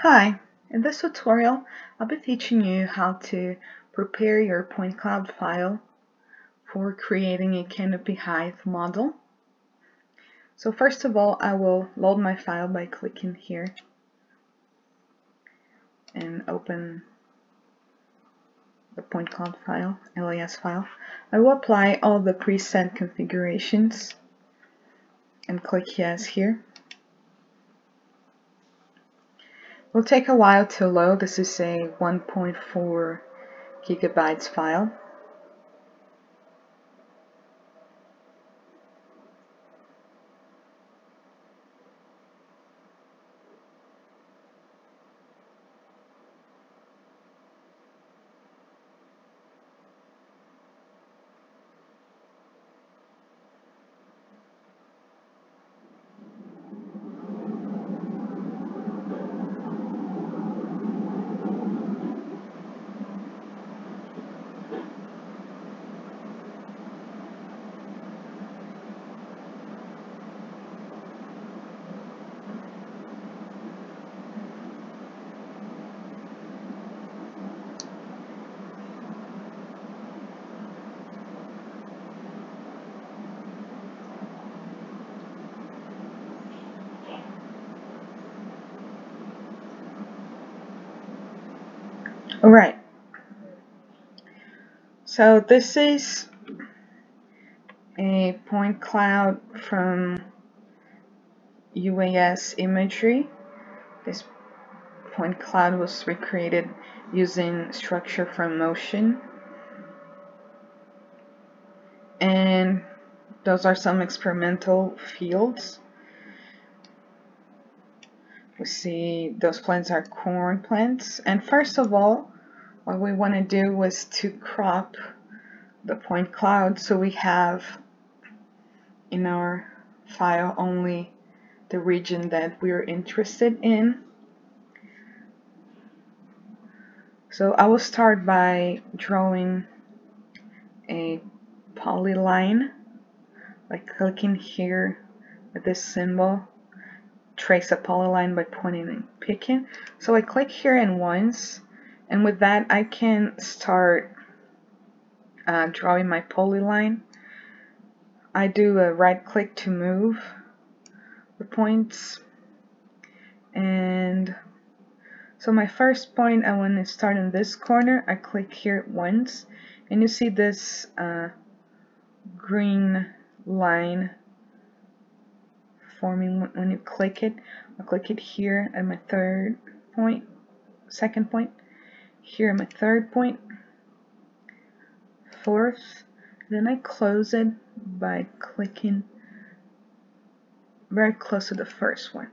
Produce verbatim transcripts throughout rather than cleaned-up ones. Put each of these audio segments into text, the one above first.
Hi, in this tutorial I'll be teaching you how to prepare your point cloud file for creating a canopy height model. So first of all, I will load my file by clicking here and open the point cloud file, L A S file. I will apply all the preset configurations and click yes here. Will take a while to load. This is a one point four gigabytes file. Alright, so this is a point cloud from U A S imagery. This point cloud was recreated using Structure from Motion. And those are some experimental fields. We see those plants are corn plants. And first of all, what we want to do was to crop the point cloud, so we have in our file only the region that we're interested in. So I will start by drawing a polyline by clicking here at this symbol, trace a polyline by pointing and picking. So I click here and once. And with that, I can start uh, drawing my polyline. I do a right click to move the points. And so my first point, I want to start in this corner. I click here once, and you see this uh, green line forming when you click it. I'll click it here at my third point, second point. Here my third point, fourth, then I close it by clicking very close to the first one.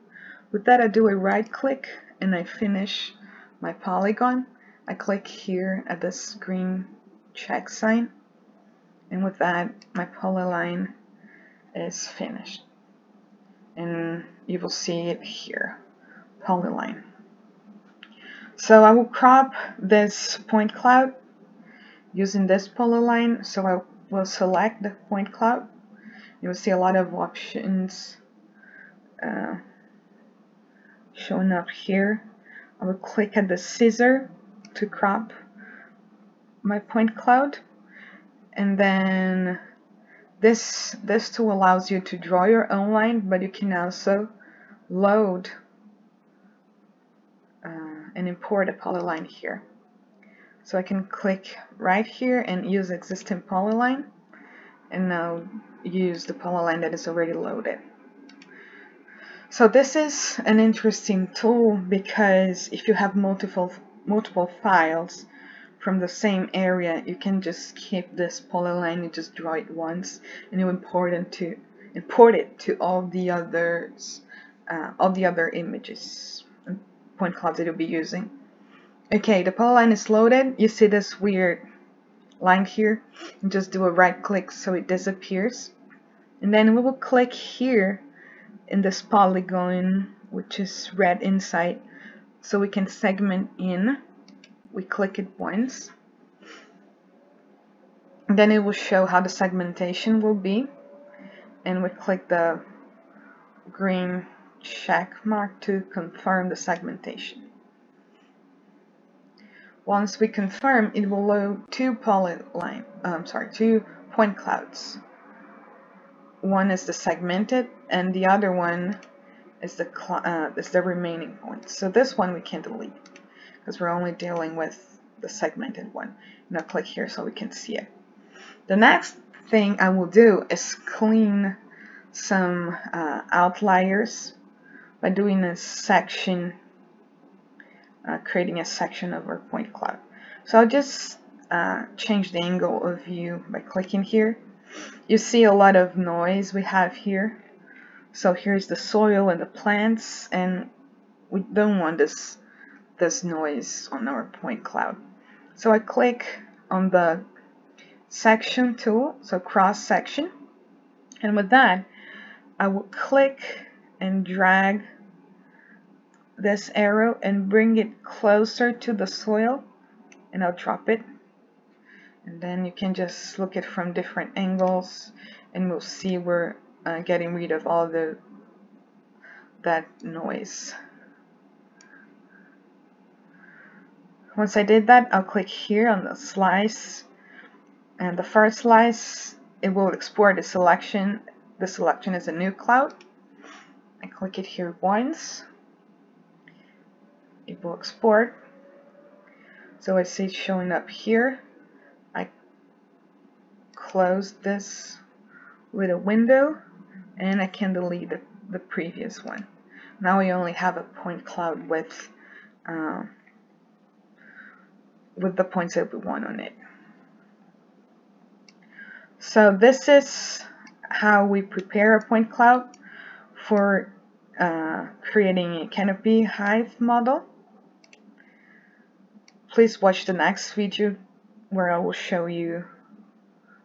With that, I do a right click and I finish my polygon. I click here at this green check sign, and with that my polyline is finished, and you will see it here, polyline. So I will crop this point cloud using this polyline. So I will select the point cloud. You will see a lot of options uh, showing up here. I will click at the scissor to crop my point cloud, and then this this tool allows you to draw your own line, but you can also load Uh, and import a polyline here. So I can click right here and use existing polyline, and now use the polyline that is already loaded. So this is an interesting tool, because if you have multiple multiple files from the same area, you can just keep this polyline, you just draw it once, and you import it to import it to all the others, uh, all the other images, point clouds that you'll be using. Okay, the polyline is loaded. You see this weird line here, and just do a right click so it disappears, and then we will click here in this polygon which is red inside, so we can segment in. We click it once, and then it will show how the segmentation will be, and we click the green check mark to confirm the segmentation. Once we confirm, it will load two polyline, um, sorry, two point clouds. One is the segmented, and the other one is the uh, is the remaining point. So this one we can delete because we're only dealing with the segmented one. And I'll click here so we can see it. The next thing I will do is clean some uh, outliers by doing a section, uh, creating a section of our point cloud. So I'll just uh, change the angle of view by clicking here. You see a lot of noise we have here. So here's the soil and the plants, and we don't want this this noise on our point cloud. So I click on the section tool, so cross section, and with that I will click and drag this arrow and bring it closer to the soil, and I'll drop it, and then you can just look at it from different angles, and we'll see we're uh, getting rid of all the that noise. Once I did that, I'll click here on the slice. And the first slice, it will export a selection. The selection is a new cloud. I click it here once. It will export. So I see it showing up here. I close this little window, and I can delete the, the previous one. Now we only have a point cloud with uh, with the points that we want on it. So this is how we prepare a point cloud for uh, creating a canopy height model. Please watch the next video where I will show you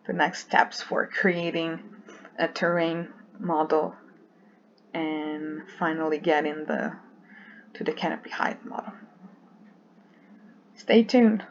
the next steps for creating a terrain model and finally getting the, to the canopy height model. Stay tuned.